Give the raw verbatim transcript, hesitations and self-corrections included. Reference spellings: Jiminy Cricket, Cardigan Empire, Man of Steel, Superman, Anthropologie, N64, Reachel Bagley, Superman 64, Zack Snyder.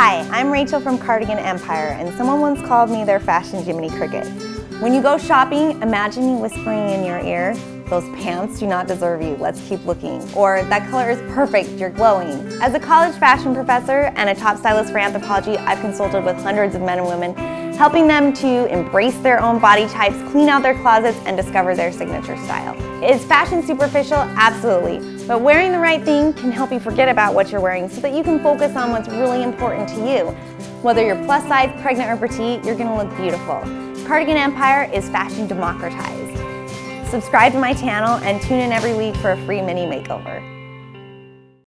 Hi, I'm Rachel from Cardigan Empire, and someone once called me their fashion Jiminy Cricket. When you go shopping, imagine me whispering in your ear, "Those pants do not deserve you, let's keep looking," or "That color is perfect, you're glowing." As a college fashion professor and a top stylist for Anthropologie, I've consulted with hundreds of men and women, helping them to embrace their own body types, clean out their closets, and discover their signature style. Is fashion superficial? Absolutely. But wearing the right thing can help you forget about what you're wearing so that you can focus on what's really important to you. Whether you're plus size, pregnant, or petite, you're gonna look beautiful. Cardigan Empire is fashion democratized. Subscribe to my channel and tune in every week for a free mini makeover.